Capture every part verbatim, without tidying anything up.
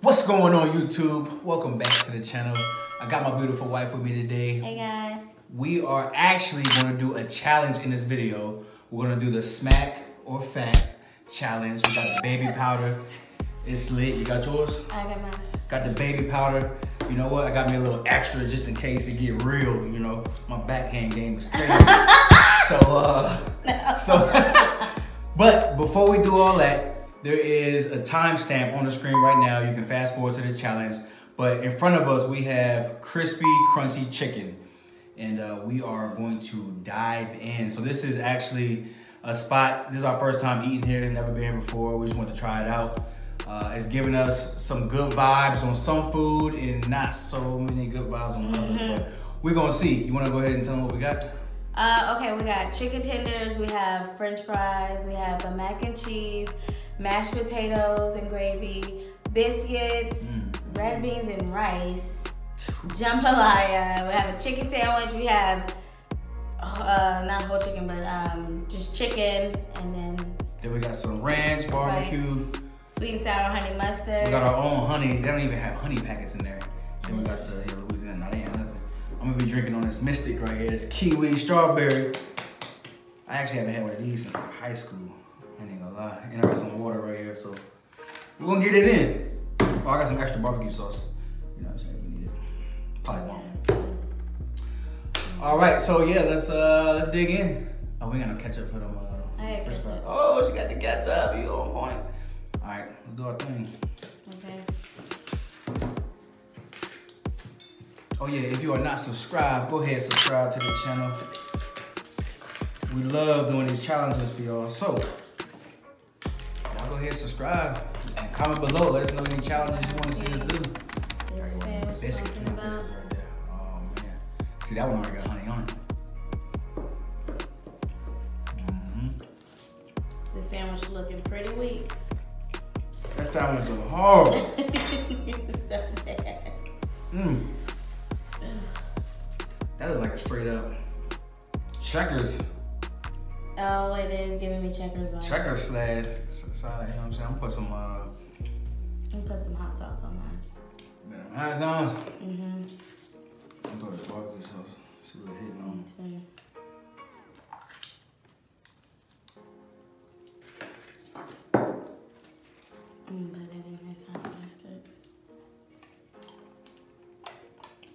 What's going on, YouTube? Welcome back to the channel. I got my beautiful wife with me today. Hey guys. We are actually gonna do a challenge in this video. We're gonna do the Smack or Fact challenge. We got the baby powder. It's lit. You got yours? I got mine. Got the baby powder. You know what? I got me a little extra just in case it get real, you know. My backhand game is crazy. so uh no. so But before we do all that, there is a timestamp on the screen right now. You can fast forward to the challenge. But in front of us, we have Krispy Krunchy Chicken. And uh, we are going to dive in. So this is actually a spot. This is our first time eating here. Never been here before. We just want to try it out. Uh, it's giving us some good vibes on some food and not so many good vibes on others. Mm-hmm. But we're going to see. You want to go ahead and tell them what we got? Uh, okay, we got chicken tenders. We have french fries. We have a mac and cheese. Mashed potatoes and gravy, biscuits, mm. red beans and rice, jambalaya. We have a chicken sandwich. We have uh, not whole chicken, but um, just chicken, and then then we got some ranch barbecue, right. Sweet and sour honey mustard. We got our own honey. They don't even have honey packets in there. Then we got the yeah, Louisiana. Nah, they ain't nothing. I'm gonna be drinking on this Mystic right here. This kiwi strawberry. I actually haven't had one of these since like high school. I ain't gonna lie. And I got some water right here, so we're gonna get it in. Oh, I got some extra barbecue sauce. You know what I'm saying? We need it. Probably won't. All right, so yeah, let's uh let's dig in. Oh, we ain't got no ketchup for them. Uh, I first ketchup. Oh, she got the ketchup. You on point. All right, let's do our thing. Okay. Oh yeah, if you are not subscribed, go ahead and subscribe to the channel. We love doing these challenges for y'all. So. Go ahead, subscribe, and comment below. Let us know any challenges you want to see us do. This biscuit, you know, biscuits right there. Oh man, see that one already got honey on it. Mm-hmm. The sandwich looking pretty weak. That sandwich looking hard. It's so bad. Mm. That looks like a straight up Checkers. Oh, it is giving me Checkers vibes. Checkers slash salad, you know what I'm saying? I'm gonna put some, uh... I'm gonna put some hot sauce on mine. Hot sauce? Mm-hmm. I'm gonna throw this barbecue sauce. See what it's hitting on. Me too. I'm gonna put that in this hot mustard.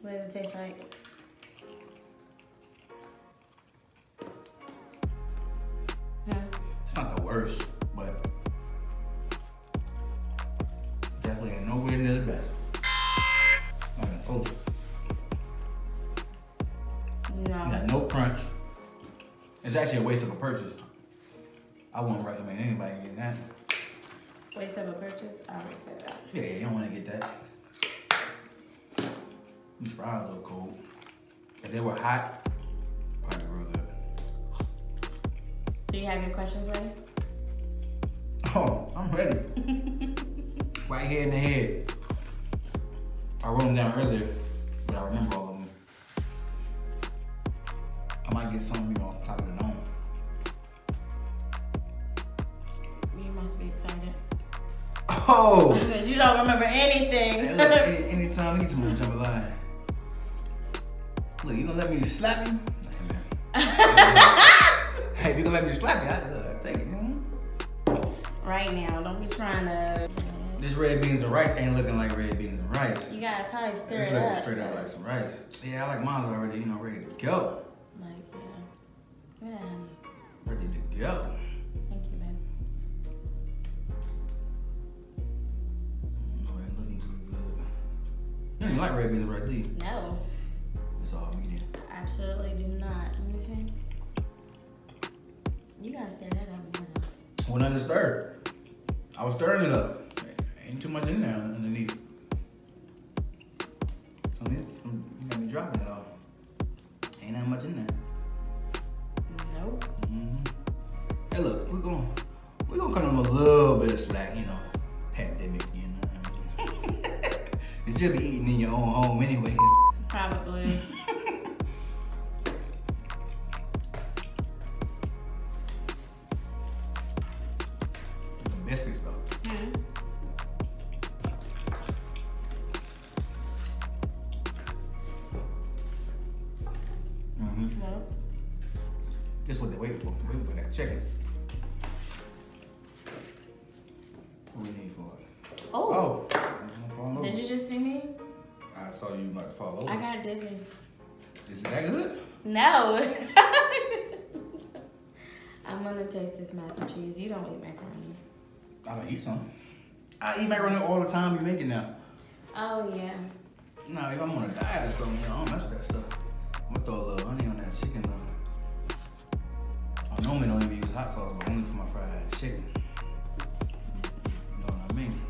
What does it taste like? It's not the worst, but definitely ain't nowhere near the best. Not even close. No. Got no crunch. It's actually a waste of a purchase. I wouldn't recommend anybody getting that. Waste of a purchase? I would say that. Yeah, you don't want to get that. These fries look cold. If they were hot, probably real good. Do you have your questions ready? Oh, I'm ready. Right here in the head. I wrote them down earlier, but I remember all of them. I might get some, you know, off top of the dome. You must be excited. Oh! Because you don't remember anything. Look, any, anytime we get some more jambalaya. Look, you gonna let me slap you? Hey, if you're gonna let me slap you, I'll take it. Right now, don't be trying to. This red beans and rice ain't looking like red beans and rice. You gotta probably stir it's it up. It's looking straight up like some rice. Yeah, I like mine's already, you know, ready to go. Like, yeah. Yeah. Ready to go. Thank you, babe. Oh, ain't looking too good. You don't even like red beans and rice, do you? No. It's all medium. I absolutely do not. Let me see. You gotta stir that up. Well, nothing to stir. I was stirring it up. Ain't too much in there underneath. I mean, you got me dropping it off. Ain't that much in there. Nope. Mm-hmm. Hey, look, we're gonna we're gonna cut them a little bit of slack, you know, pandemic, you know. You should be eating in your own home, anyways. Probably. Biscuits though. Mm-hmm. chicken. What we need for it? Oh. Oh. Did you just see me? I saw you about to fall over. I got dizzy. Is it that good? No. I'm gonna taste this mac and cheese. You don't eat macaroni. I'm gonna eat some. I eat macaroni all the time. You make it now. Oh yeah. No, if I'm on a diet or something, you know, I don't mess with that stuff. I'm gonna throw a little honey on that chicken though. I normally don't even use hot sauce, but only for my fried chicken. You know what I mean?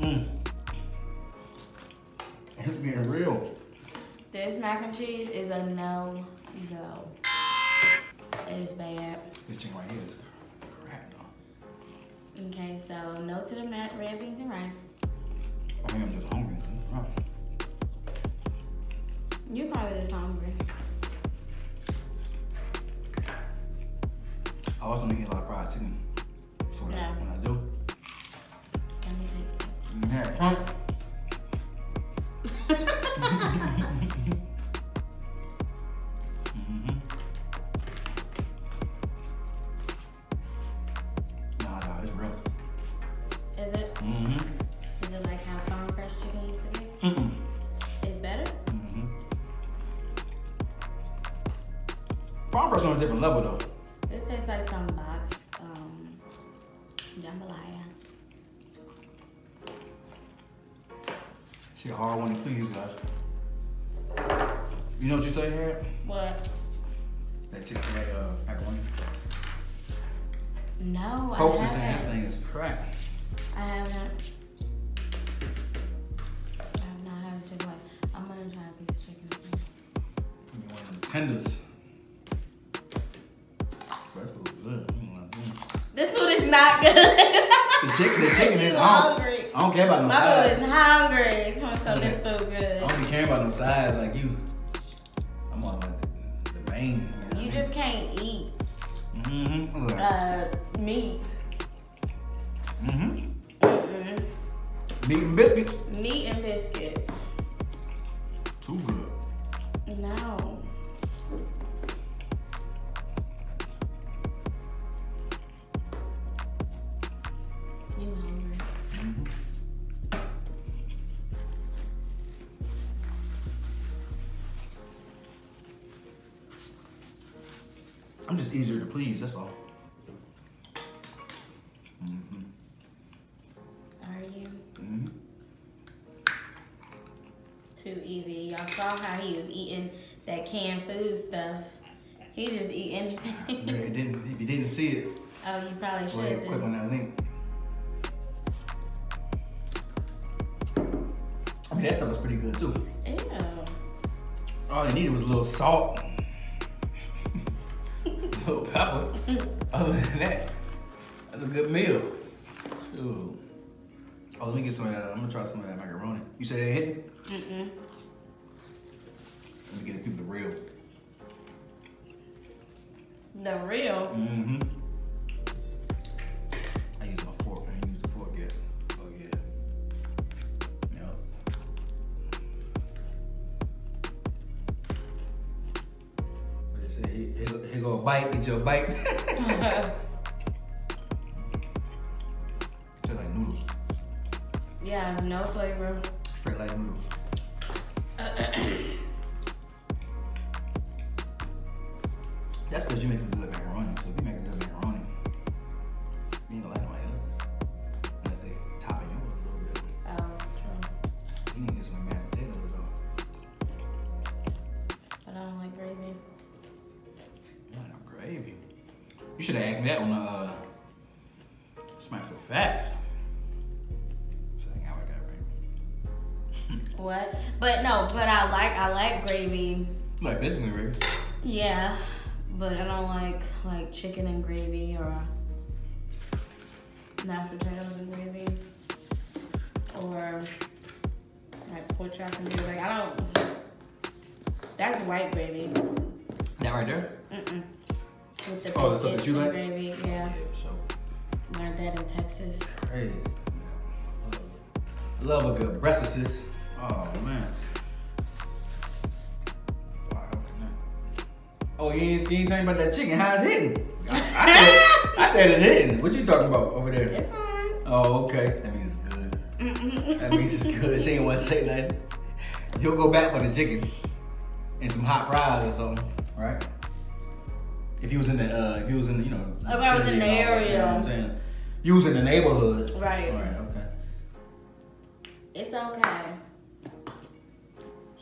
Mmm. It's being real. This mac and cheese is a no-go. It's bad. This chicken right here is crap though. Okay, so no to the mac, red beans and rice. I think I'm just hungry. Huh. You're probably just hungry. I also need to eat a lot of fried chicken. So yeah. When I do, let me taste it. You can have crunch. mm-hmm. Nah, nah, it's real. Is it? Mm-hmm. Is it like how farm fresh chicken used to be? Mm-mm. It's better? Mm-hmm. Farm fresh on a different level though. This tastes like some box um, jambalaya. She a hard one to please, guys. You know what you said you had? What? That chicken, that uh, macaroni. No, folks I haven't. Folks are saying that thing is crap. I haven't. Tenders. This food is not good. The chicken, the chicken is hungry. I don't, I don't care about no sides. My food is hungry. So okay. This food good. I don't even care about no sides like you. I'm all about the, the main. You, know you just can't eat mm-hmm. uh, meat. Mm-hmm. Mm-mm. Meat and biscuits. Meat and biscuits. Too good. No. I'm just easier to please, that's all. Mm-hmm. Are you? Mm-hmm. Too easy. Y'all saw how he was eating that canned food stuff. He just eat anything. Yeah, it didn't, if you didn't see it. Oh, you probably should. Go ahead, click on that link. I mean, that stuff was pretty good too. Ew. All you needed was a little salt. Little pepper. Other than that, that's a good meal. Shoot. Oh, let me get some of that. I'm gonna try some of that macaroni. You said it hit? Mm-mm. Let me get the people the real. The real? Mm-hmm. I use my fork. I ain't used the fork yet. Oh yeah. Yep. But they say here, here, here go a bite. Get your bite. Just like noodles. Yeah, no flavor. Straight like noodles. That's because you make a good macaroni. So if you make a good macaroni, you ain't gonna like nobody else. Unless they topping yours a little bit. Oh, true. You need to get some mashed potatoes though. But I don't like gravy. You don't like gravy. You should have asked me that on uh Smack or Fact. What? But no, but I like I like gravy. You like business gravy? Yeah, but I don't like like chicken and gravy or mashed potatoes and gravy or like pork chop and gravy. Like I don't. That's white gravy. That right there? Mm mm. With the oh, the stuff that you like? Gravy, yeah. Yeah, sure. Learned that in Texas. Crazy. Love a good breast assist. Oh man. Wow. Oh, you ain't, you ain't talking about that chicken. How it's hitting? I, I, said, I said it's hitting. What you talking about over there? It's on. Oh, okay. That means it's good. Mm-mm. That means it's good. She ain't want to say nothing. You'll go back for the chicken and some hot fries or something, right? If you was in the, uh, if you was in the, you know, if I was in the area, you know what I'm saying? You was in the neighborhood, right? All right, okay. It's okay.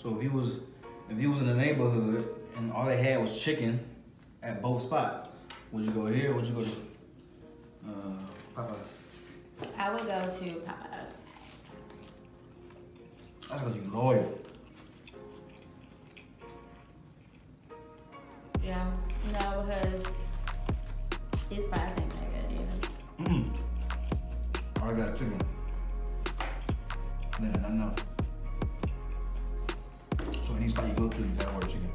So if you was, if you was in the neighborhood and all they had was chicken at both spots, would you go here? Or would you go to uh, Popeyes? I would go to Popeyes. That's because you loyal. Yeah, no, because these fries ain't that good either. Mm. I got chicken. Then I know. So any spot you go to, you gotta order chicken.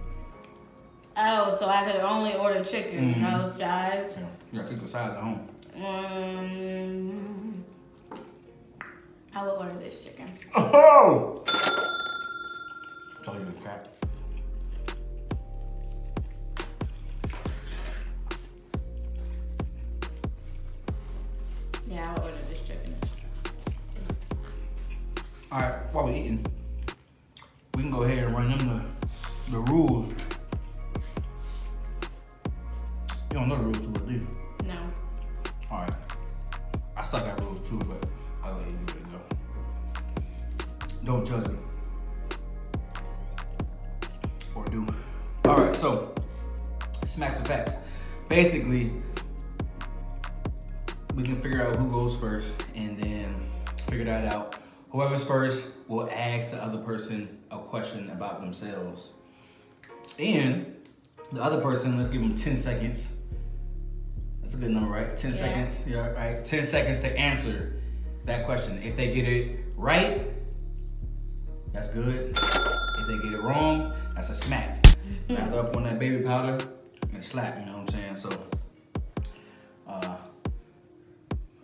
Oh, so I could only order chicken. Mm-hmm. Those sides. Yeah, you gotta cook the sides at home. Um, I will order this chicken. Oh! I told you it was crap. Yeah, I'll order this chicken. All right, while we're eating, we can go ahead and run them the, the rules. You don't know the rules too much, do you? No. All right. I suck at rules too, but I'll let you do it though. Don't judge me. Or do. All right, so smacks or facts. Basically, we can figure out who goes first and then figure that out. Whoever's first will ask the other person a question about themselves. And the other person, let's give them ten seconds. That's a good number, right? ten yeah. seconds, yeah, right? ten seconds to answer that question. If they get it right, that's good. If they get it wrong, that's a smack. Lather up on that baby powder and slap, you know what I'm saying? So, uh,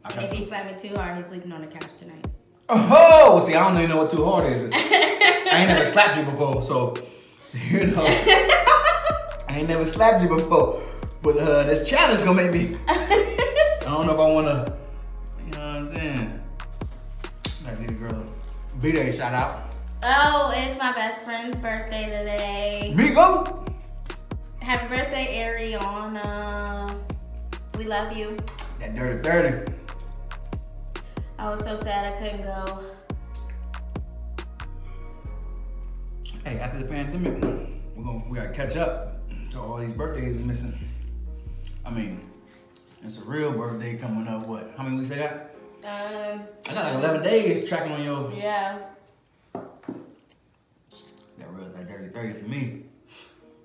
I got if he slapped me too hard, he's sleeping on the couch tonight. Oh, see, I don't even know what too hard is. I ain't never slapped you before, so, you know. I ain't never slapped you before, but uh, this challenge gonna make me. I don't know if I wanna, you know what I'm saying? I need a girl. B-Day, shout out. Oh, it's my best friend's birthday today. Migo! Happy birthday, Ariana. We love you. That dirty thirty. I was so sad I couldn't go. Hey, after the pandemic, we're gonna, we gotta catch up to all these birthdays we're missing. I mean, it's a real birthday coming up. What? How many weeks I got? Um, I got like eleven days tracking on your. Yeah. That real, that dirty thirty for me.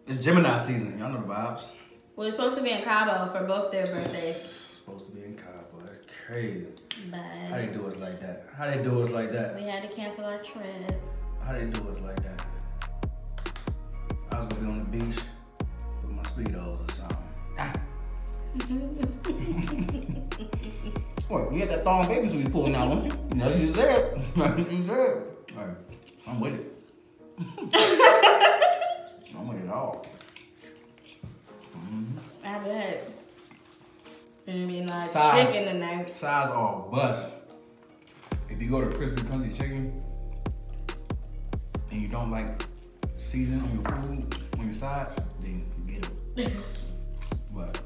It's Gemini season. Y'all know the vibes. We're supposed to be in Cabo for both their birthdays. Supposed to be in Cabo. That's crazy. But how they do us like that? How they do us like that? We had to cancel our trip. How they do us like that? I was gonna be on the beach with my Speedos or something. Ah. What? You had that thong baby suit pulling out, don't you? No, you said. No, you said. All right, I'm with it. I'm with it all. Mm-hmm. I bet. You mean like size, chicken tonight? Size all bust. If you go to Krispy Krunchy Chicken and you don't like season on your food, on your sides, then get it. But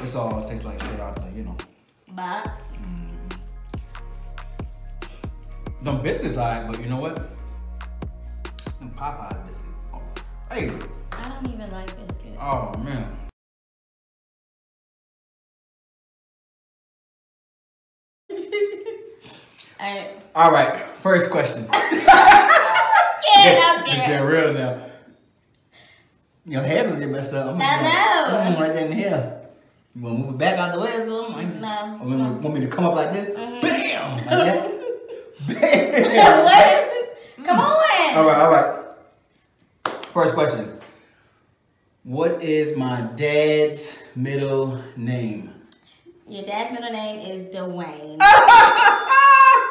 it's all tastes like shit out there, you know. Box. Mm. Them biscuits, alright, but you know what? Them Popeyes biscuits. Oh, hey. I don't even like biscuits. Oh man. All right. All right, first question. I'm scared, I'm scared. It's getting real now. Your hair gonna get messed up. I'm I know. I'm right there in the hair. You wanna move it back out the way or something? No. Or no. Want me to come up like this? Mm-hmm. Bam! Like this? Bam! What? Come on. All right, all right. First question. What is my dad's middle name? Your dad's middle name is Dwayne.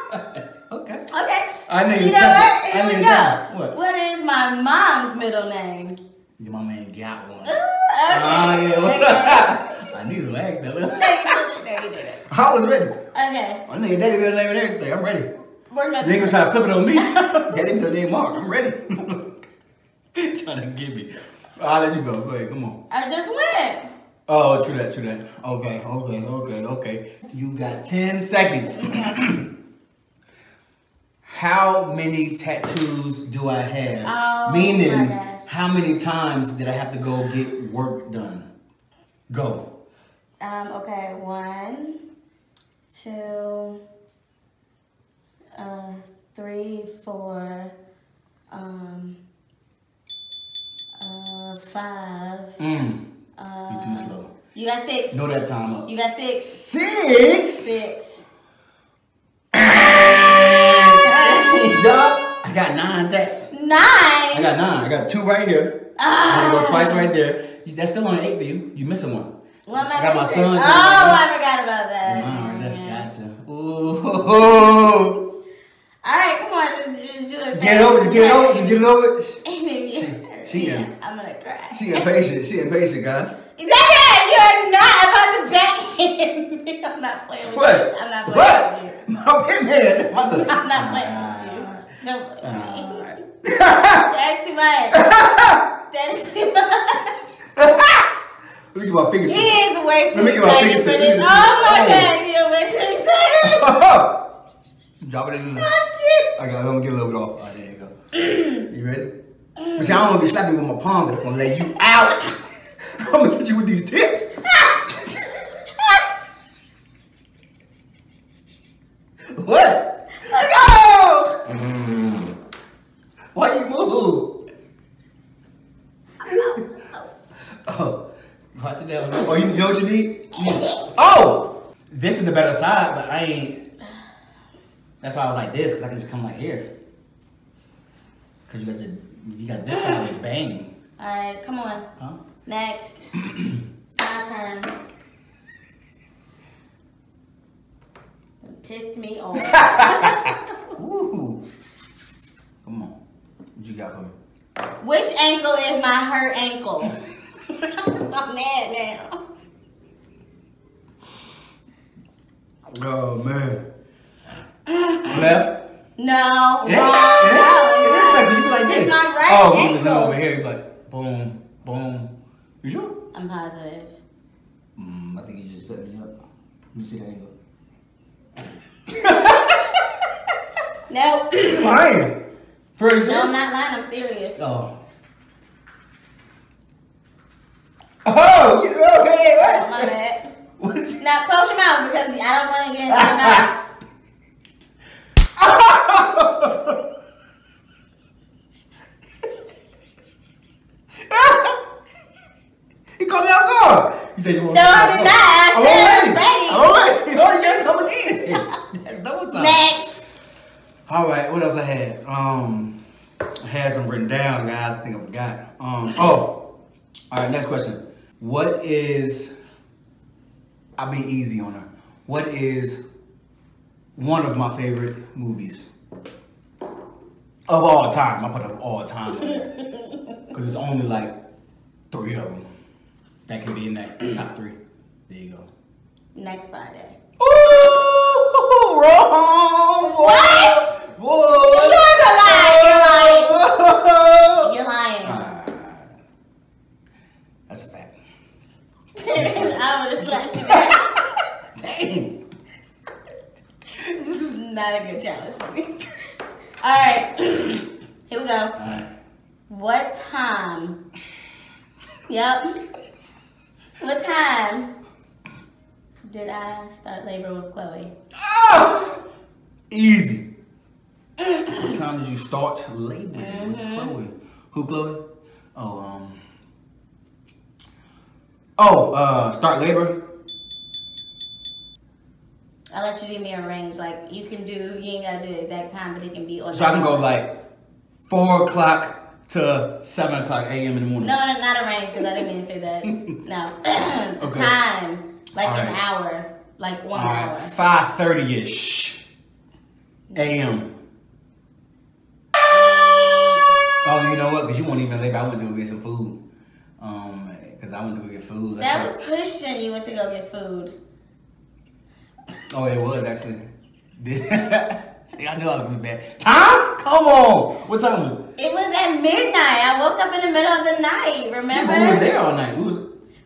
Okay. Okay. I need you know what? Here I we go. What? What is my mom's middle name? Your mama ain't got one. Ooh, okay. Oh, yeah. What's up? I need to ask that. There you did it. I was ready. Okay. My nigga daddy got the name and everything. I'm ready. We're not. You ain't gonna try to flip it on me. Daddy got the name mark. I'm ready. Trying to give me. I'll let you go. Go ahead. Come on. I just went. Oh, true that. True that. Okay. Okay. Okay. Okay. You got ten seconds. Okay. How many tattoos do I have? Oh, meaning, my gosh. How many times did I have to go get work done? Go. Um, okay, one, two, uh, three, four, um, uh, five. Mm. Uh, You're too slow. You got six. Know that time up. You got six. Six? Six. I got nine tats. Nine? I got nine. I got two right here. Ah. I'm gonna go twice right there. That's still only eight for you. You missing one. Well, I got my son. Oh, I forgot about that. Mom, that gotcha. Ooh. All right, come on, just, just do it. Get over, just get over, just get over. She, she in. I'm gonna cry. She impatient. She impatient, guys. Is that it? You're not about to back in. I'm not playing with you. What? I'm not playing with you. My baby, mother. I'm not playing with you. No. Uh, That's too much. That is too much. Let me get my finger. He is way too excited for this. Oh my god, you're way too excited. Drop it in there. I got. I'm gonna get a little bit off. All right, there you go. You ready? But see, I don't wanna be slapping with my palms. That's gonna lay you out. I'm gonna hit you with these tips. What? Why you move? Oh, watch it down. Oh, you know what you need? Oh, this is the better side, but I ain't. That's why I was like this, because I can just come like here. Because you got your, you got this side like bang. All right, come on. Huh? Next. My turn. It pissed me off. Ooh. Come on. What you got for me? Which ankle is my hurt ankle? I'm mad now. Oh, man. Left? No. It is, wrong. It is, it is like, you be like this. It's my right oh, ankle. Oh, over here. You're like, boom, boom. You sure? I'm positive. Mm, I think you just set me up. Let me see the angle. No. You're lying. No, I'm not lying. I'm serious. Oh. Oh, you okay? What? Oh, my bad. Now close your mouth because I don't want to get in your mouth. Oh. You caught me off guard. You said you wanted to. No, I did not. I said ready. All right. Oh, you got to come again. Double time. Next. All right, what else I had? Um, I had some written down, guys. I think I forgot. Um, oh, all right. Next question. What is? I'll be easy on her. What is one of my favorite movies of all time? I put up all time because it's only like three of them. That can be in that top three. There you go. Next Friday. Ooh, wrong. Boy. What? Whoa! You guys are lying! You're lying! You're lying. Uh, that's a fact. I would have slapped you back. Dang! This is not a good challenge for me. Alright, here we go. Uh, what time? Yep. What time did I start labor with Chloe? Oh! Easy. What time did you start laboring mm-hmm. with Chloe? Who, Chloe? Oh, um. Oh, uh, start labor. I'll let you give me a range. Like, you can do, you ain't gotta do the exact time, but it can be on. So I can go like four o'clock to seven o'clock A M in the morning. No, not a range, because I didn't mean to say that. No. Okay. Time. Like right. An hour. Like one All hour. Right. five thirty-ish A M Oh, you know what? Because you won't even labor. I went to go get some food. Um, because I went to go get food. That was Christian. You went to go get food. Oh, it was actually. See, I knew I was in bed. Tom's? Come on! What time was it? It was at midnight. I woke up in the middle of the night. Remember? Yeah, we were there all night. Who was?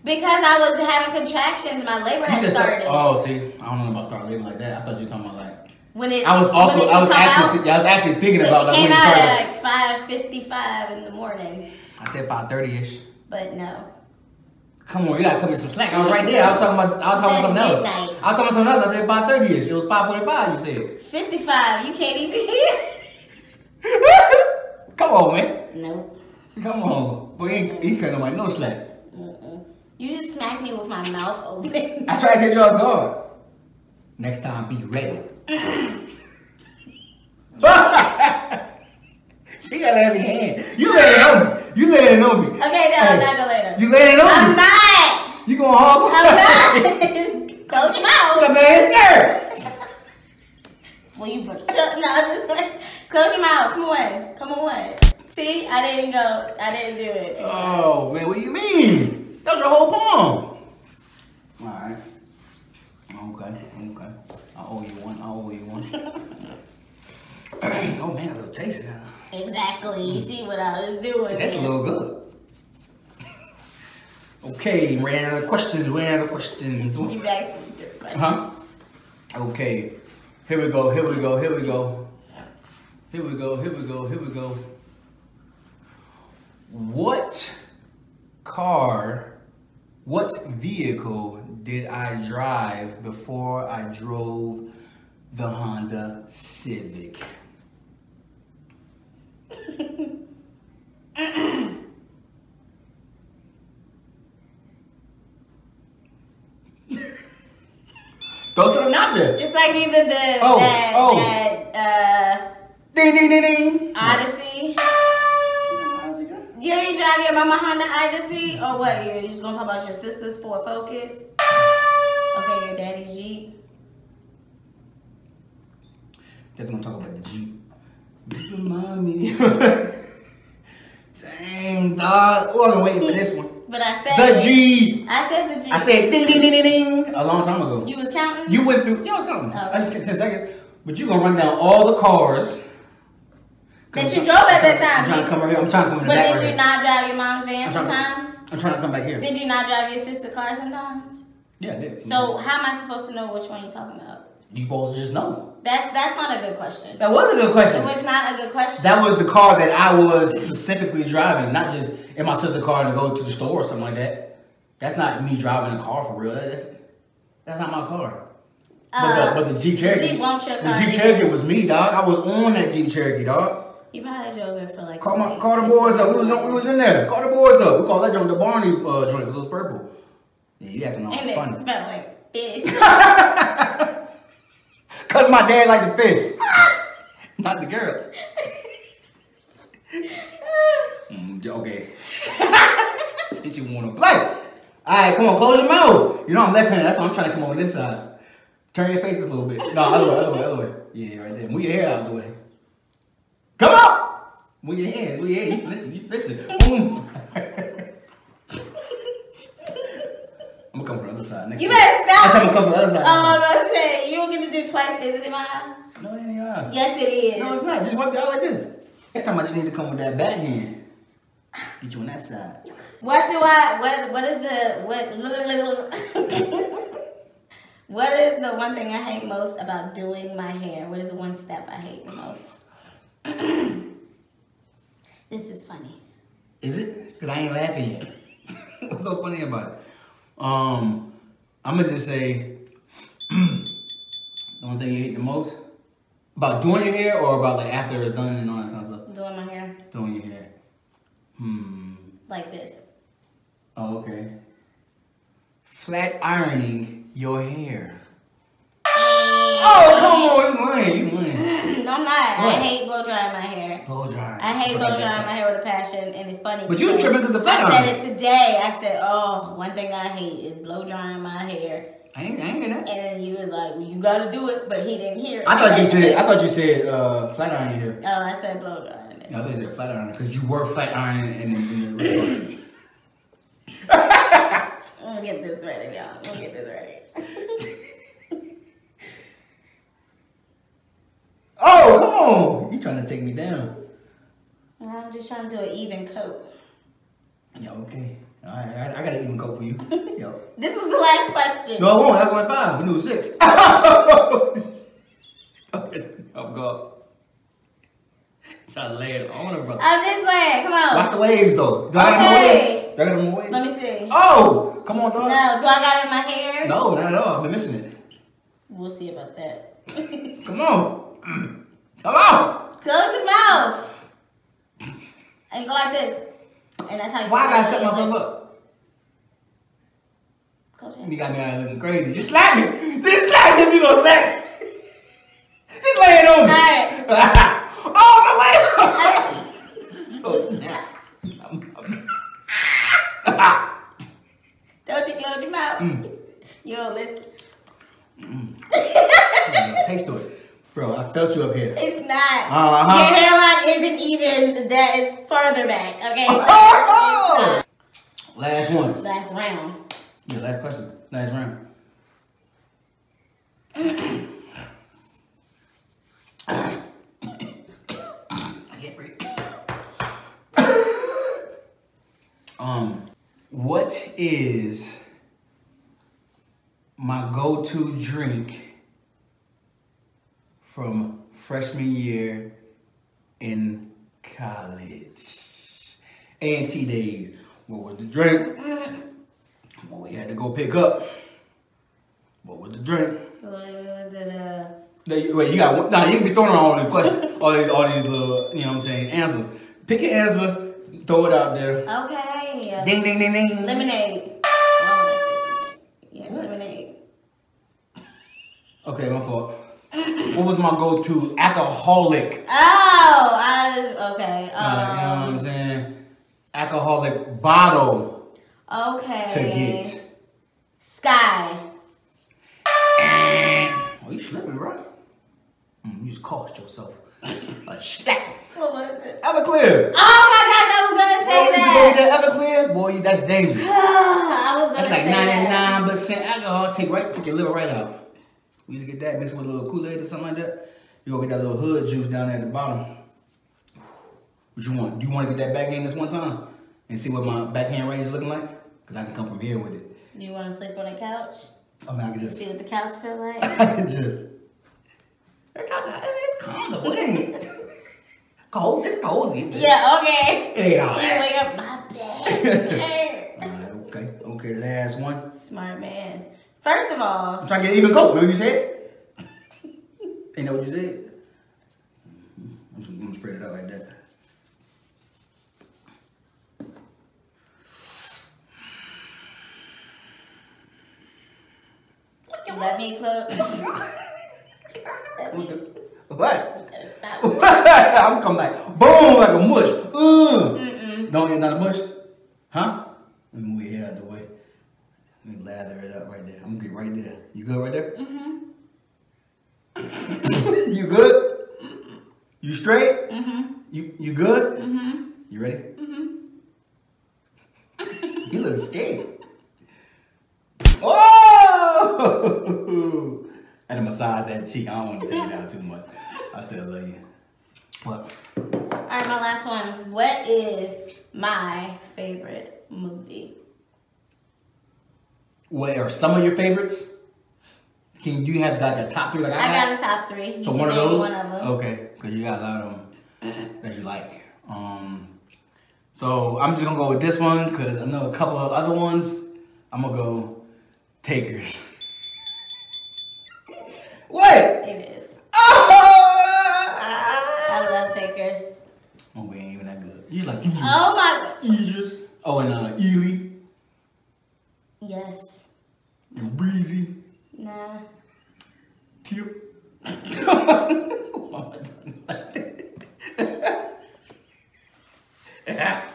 Because I was having contractions. My labor you had started. Start, oh, see, I don't know about starting labor like that. I thought you were talking about like. When it, I was also I was actually I was actually thinking about that. She came out at like five fifty five in the morning. I said five thirty ish. But no. Come on, you gotta cut me some slack. I was right there. I was talking about I was talking about something else. I was talking about something else. I said five thirty ish. It was five forty five. You said fifty five. You can't even hear. Come on, man. Nope. Come on, boy. You can't nobody no slack. Mm-mm. You just smacked me with my mouth open. I tried to get y'all guard. Next time, be ready. She got a heavy hand. You let it on me. You let it on me. Okay, no, I'm not gonna let her. You let it on I'm me. I'm not. You gonna hog? I'm not. Close your mouth. The man's scared. Well, you put. No, just close your mouth. Come away. Come away. See, I didn't go. I didn't do it. Oh man, what do you mean? That was your whole poem. All right. Okay. Okay. I owe you one. I owe you one. Oh man, a little taste now. Exactly. You see what I was doing. That's man. A little good. Okay, ran out of questions. Ran out of questions. We'll be back to the third question. Huh? Okay. Here we go. Here we go. Here we go. Here we go. Here we go. Here we go. What car? What vehicle did I drive before I drove the Honda Civic? Throw something out there. It's like either the oh, that, oh. that uh ding ding ding ding Odyssey. You ain't drive your mama Honda Odyssey or what? You just gonna talk about your sister's Ford Focus? Okay, your daddy's Jeep. Definitely gonna talk about the Jeep. You remind me. Dang dog, oh, I'm waiting for this one. But I said the Jeep. I said the Jeep. I said ding ding ding ding ding a long time ago. You was counting. You went through. Yeah, I was counting. Okay. I just kept ten seconds. But you gonna run down all the cars that you drove at that time. I'm trying to come right here. I'm trying to come in the back right here. But did you not drive your mom's van sometimes? I'm trying to come back here. Did you not drive your sister's car sometimes? Yeah, I did. So how am I supposed to know which one you're talking about? You supposed to just know. That's that's not a good question. That was a good question. It was not a good question. That was the car that I was specifically driving, not just in my sister's car to go to the store or something like that. That's not me driving a car for real. That's that's not my car. Uh, but, the, but the Jeep Cherokee. The Jeep, won't your car the Jeep Cherokee was me, dog. I was on that Jeep Cherokee, dog. You probably drove it for like. Call my, call the boys up. We was on, we was in there. Call the boys up. We call that joint the Barney uh, joint because it was purple. Yeah, you acting all funny. And it smelled like fish. Cause my dad liked the fish, not the girls. mm, okay. Since you wanna play, all right, come on, close your mouth. You know I'm left-handed. That's why I'm trying to come over this side. Turn your face a little bit. No, other way, other way, other way. Yeah, right there. Move your hair out of the way. Come on! With your hands, with your hands. You listen, you listen. Boom. I'm gonna come from the other side next. You better time. Stop. I'm gonna come from the other side. Oh, I'm about to say, you don't get to do twice, isn't it, Mom? No, it ain't your eye. Yes, it is. No, it's not. Just wipe your eye like this. Next time I just need to come with that backhand. Get you on that side. What do I, what, what is the, what, look, look, look. What is the one thing I hate most about doing my hair? What is the one step I hate the most? This is funny. Is it? Because I ain't laughing yet. What's so funny about it? Um, I'm going to just say, the one thing you hate the most? About doing your hair or about like after it's done and all that kind of stuff? Doing my hair. Doing your hair. Hmm. Like this. Oh, okay. Flat ironing your hair. Oh, come on. You lying. You lying. No, I'm not. What? I hate blow drying my hair. Blow drying. I hate blow drying my hair with a passion, and it's funny. But you tripping because the fat iron. I said it today. I said, oh, one thing I hate is blow drying my hair. I ain't, I ain't get that. And then you was like, well, you gotta do it, but he didn't hear it. I thought you said, I thought you said uh, flat iron your hair. Oh, I said blow drying. No, I thought you said flat iron because you were flat ironing and. I'm gonna get this ready, y'all. I'm gonna get this ready. Oh, come on! You trying to take me down? I'm just trying to do an even coat. Yeah, okay. All right, I, I got an even coat for you. Yo. This was the last question. No, I won't. That's only five. We knew six. Okay, I've got. Try to lay it on her, brother. I'm just saying, come on. Watch the waves, though. Do I okay. got them waves? Let me see. Oh, come on, dog. No, do I got it in my hair? No, not at all. I've been missing it. We'll see about that. Come on. Come on. Close your mouth. And go like this. And that's how you. Why I gotta set myself up? Close your mouth. You got me out of looking crazy. Just slap me. Just slap me. You gonna slap me. Just lay it on me. All right. Oh my way! Oh snap! Don't you close your mouth? Mm. You don't listen. Mm. Oh, taste of it, bro. I felt you up here. It's not. Uh -huh. Your hairline isn't even that. It's farther back. Okay. Oh, oh, oh. Last one. Last round. Yeah. Last question. Last round. Um, what is my go-to drink from freshman year in college? A and T days. What was the drink? What we had to go pick up. What was the drink? Was it, uh... Wait, you got one. Nah, you can be throwing all these questions, all these, all these little, you know what I'm saying, answers. Pick your answer, throw it out there. Okay. Yeah. Ding, ding, ding, ding. Lemonade. Oh, yeah, what? Lemonade. Okay, my fault. What was my go-to alcoholic? Oh, I, okay. Um, uh, you know what I'm saying? Alcoholic bottle. Okay. To get. Sky. And, oh, you slipping, right? Mm, you just cost yourself. A slap. What was it? Everclear. Oh my God, I was gonna say Boy, that. You go with Everclear? Boy, you, that's dangerous. I was gonna that's like ninety-nine percent that. Alcohol. Take right, take your liver right out. We used to get that mixed with a little Kool-Aid or something like that. You go get that little hood juice down there at the bottom. What you want? Do you want to get that backhand this one time and see what my backhand range is looking like? Cause I can come from here with it. You want to sleep on the couch? I'm not gonna just see what the couch feel like. I can just. That couch, I mean, it's comfortable. It ain't cold. It's cozy. Man. Yeah. Okay. It ain't all that. My bed. Right, okay. Okay. Last one. Smart man. First of all, I'm trying to get even cold. Remember you said? Ain't that what you said? I'm just gonna spread it out like that. Let me close. What? I'm coming like boom, like a mush. Mm. Mm-mm. Don't get not a mush, huh? Let me move your hair out of the way. Let me lather it up right there. I'm gonna be right there. You good right there? Mm-hmm. You good? You straight? Mm-hmm. You you good? Mm-hmm. You ready? Mm-hmm. You look scared. Oh! I had to massage that cheek. I don't want to take it down too much. I still love you. What? All right, my last one. What is my favorite movie? What are some of your favorites? Can you have like a top three? Like I, I got, got a top three. So one of those? One of them. Okay, because you got a lot of them that you like. Um, so I'm just going to go with this one because I know a couple of other ones. I'm going to go Takers. What? It is. Oh! I love Takers. Oh, we ain't even that good. You like Idris. Oh my. Idris. Oh, and uh, Ely. Yes. And Breezy. Nah. Tip. Why am I talking like that?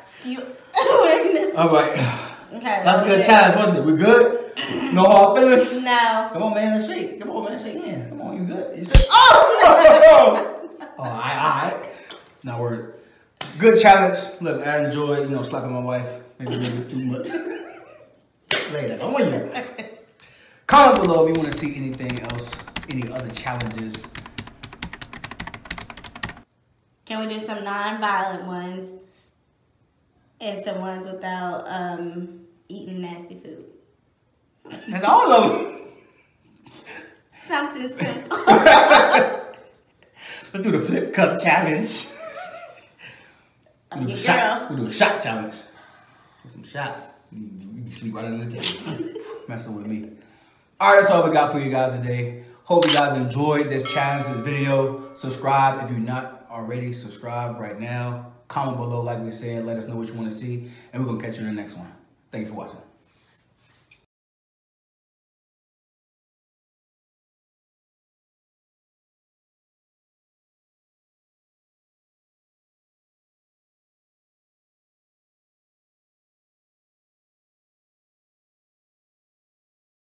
All right. Okay. That's a good challenge, wasn't it? We good? No hard feelings? No. Come on, man, shake. Come on, man, shake hands. Come on, you good? You good? Oh! All right, all right. Now we're good challenge. Look, I enjoyed, you know, slapping my wife. Maybe a little too much. Later on you. Comment below if you want to see anything else, any other challenges. Can we do some non-violent ones and some ones without um, eating nasty food? That's all of them. Something simple. Let's do the flip cup challenge. I'm your girl. We do a shot challenge. Get some shots. You can sleep right under the table. Messing with me. Alright, that's all we got for you guys today. Hope you guys enjoyed this challenge, this video. Subscribe if you're not already. Subscribe right now. Comment below like we said. Let us know what you want to see. And we're going to catch you in the next one. Thank you for watching.